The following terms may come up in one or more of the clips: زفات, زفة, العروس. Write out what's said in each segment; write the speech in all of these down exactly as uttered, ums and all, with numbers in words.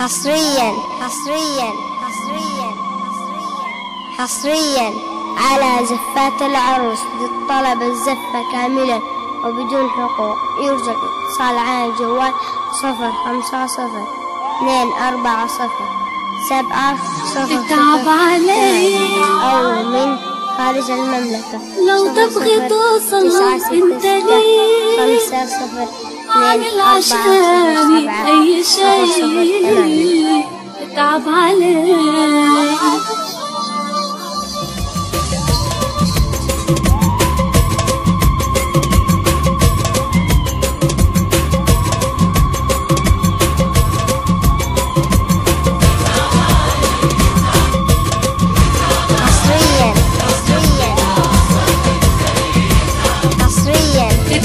حصريا حصريا حصريا حصريا على زفات العروس للطلب الزفة كاملا وبدون حقوق. يرجى الاتصال على الجوال صفر خمسة صفر اثنين أربعة صفر سبعة صفر أو من خارج المملكة. لو تبغي توصل أنت لي خمسة صفر اثنين أربعة أي شيء تعب عليك.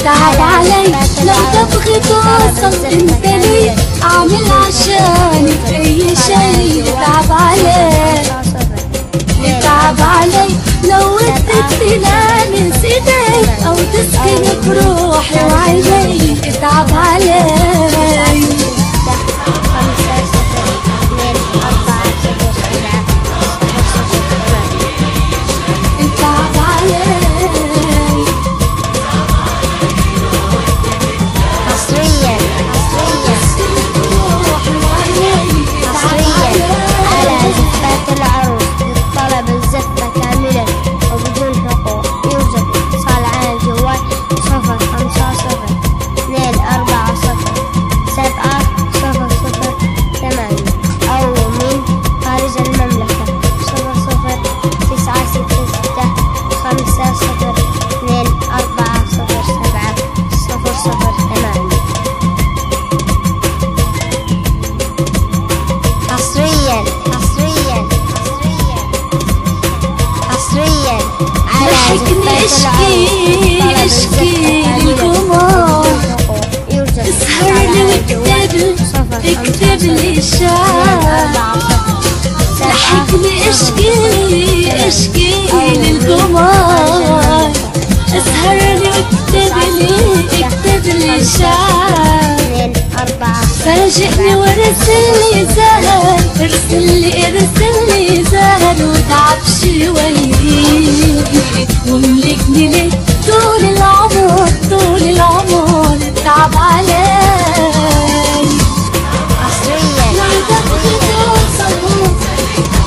تعال علي لو تبغي توصل انت لي اعمل عشاني اي شي تعب علي تعب علي. لو ردت تنام نسيتك او تسكن بروحي وعيني تعب علي. اشكي اشكي للقمر اسهر لي واكتب اكتب لي شعر لحقني اشكي اشكي للقمر اسهر لي واكتب لي اكتب لي شعر فاجئني وارسل لي زهر ارسل لي ارسل لي زهر وتعب شوية واملكني ليه طول العمر طول العمر تعب علي. حصريا لو تبغي توصل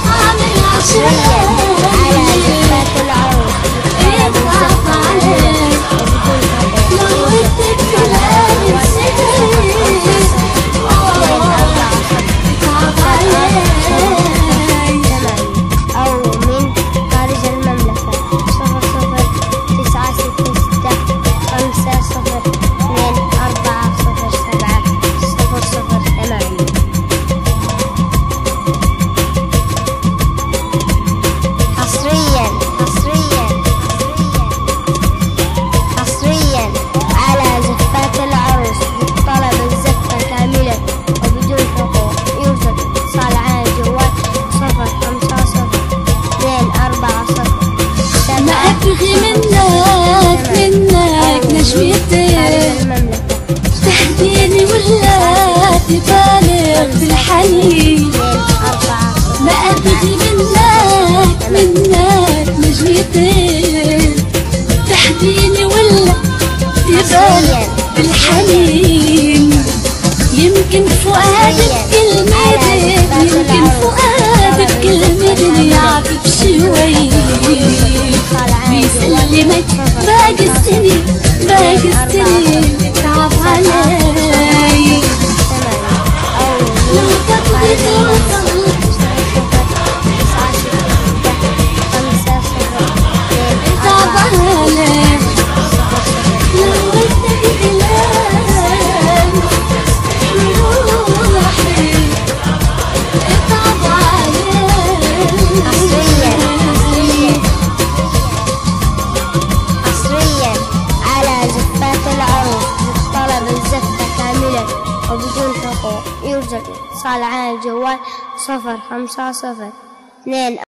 اعمل عشريا على زفات العروس تعب علي. لو ردت كلامي نسيتك تعب علي او من خارج المملكة تبالغ في الحنين ما ابغي منك منك نجوتين تحديني ولا تبالغ في الحنين. يمكن فؤادك كلمتي يمكن فؤادك كلمتي يعب بشوي بيسلمك باقي السنين باقي السنين تعب علي. لو تبغي توصل تعب علي. لو ردت كلامي وروحي تعب علي. حصريا على زفات العروس للطلب الزفة كاملة وبدون حقوق. يرجى الاتصال على الجوال صفر خمسة صفر اثنين